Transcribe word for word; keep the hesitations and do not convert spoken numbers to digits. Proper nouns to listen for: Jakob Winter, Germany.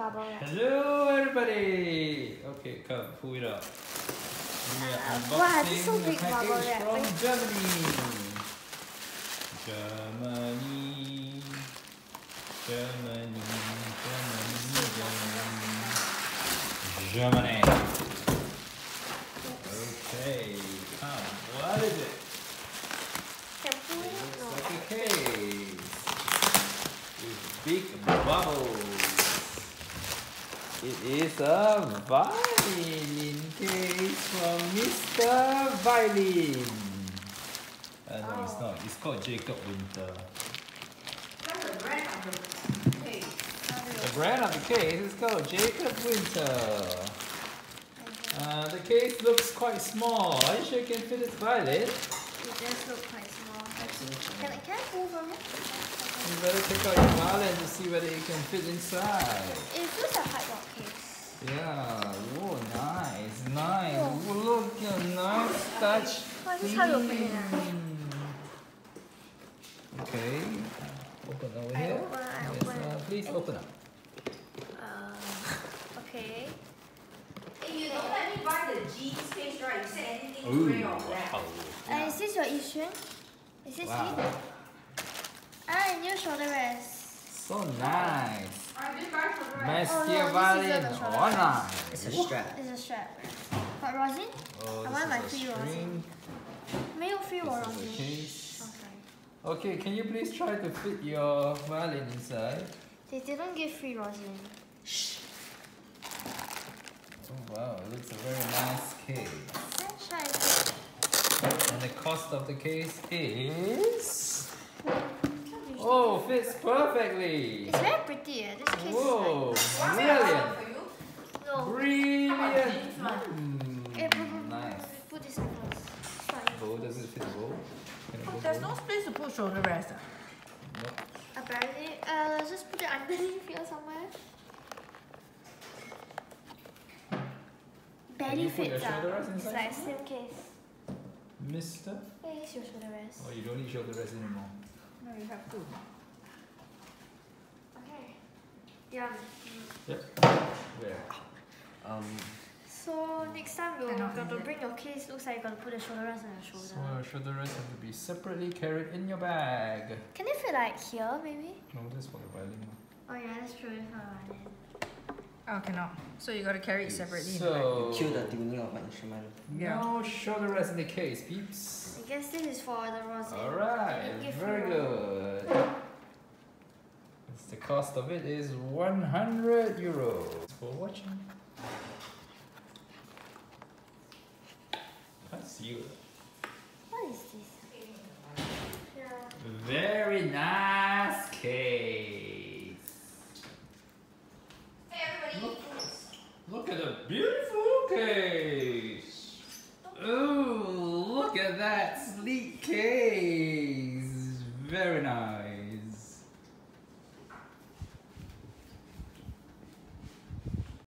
bubble. Hello, everybody. Okay, come pull it up. We are unboxing wow, this is a big the package bubble from right? Germany. Germany. Germany. Germany. Germany. Germany. Okay, come. What is it? Big bubbles. It is a violin case from Mister Violin. Uh, no, oh. It's not. It's called Jakob Winter. That's the brand of the case. The brand of the case is called Jakob Winter. Uh, the case looks quite small. Are you sure you can fit this violin? It does look quite small. Can I, can I move on? You better take out your violin to see whether you can fit inside. It's just a hard rock case. Yeah. Oh, nice, nice. Oh. Oh, look, a nice touch. Oh, this is how you open it now. Okay. Open over I here. Open, I yes, open. Uh, please and open up. Uh, okay. Hey, you don't let me buy the G space, right? You said anything gray or black. Uh, is this your issue? Is this wow. Hidden? Ah, new shoulder rest. So nice. Nice dear violin. Oh nice. It's a strap. It's a strap. But rosin? Oh, I want my free rosin. No free rosin. Okay. Okay, can you please try to fit your violin inside? They didn't give free rosin. Shh. Oh wow, it looks a very nice case. Let's try it. And the cost of the case is... Oh, fits perfectly. It's very pretty. Eh? This case Whoa, is like... brilliant. No. Brilliant. Mm, hey, put, put, nice. Put this in the bowl. Does it fit the bowl? Put, there's bowl? No space to put shoulder rest. Uh? Nope. Apparently, uh, just put it underneath here somewhere. Barely fits. It's like same case. Mister? Yeah, it's your shoulder rest. Oh, you don't need shoulder rest anymore. No, you have to. Okay. Yeah. Yep. Yeah. Um. So next time you're going to bring your case. Looks like you got to put the shoulder rest on your shoulder. So your shoulder rest have to be separately carried in your bag. Can you feel like here, maybe? No, that's for the violin. Oh yeah, that's true. It's not violin. Oh, cannot. So you got to carry it separately. So kill the tuning of my instrument. No shoulder rest in the case, peeps. I guess this is for the rosin. Alright, very good. It's the cost of it is one hundred euros. Thanks for watching. That's you. What is this? Very nice case. Hey everybody. Look, look at the beautiful case. Oh. Look at that sleek case! Very nice.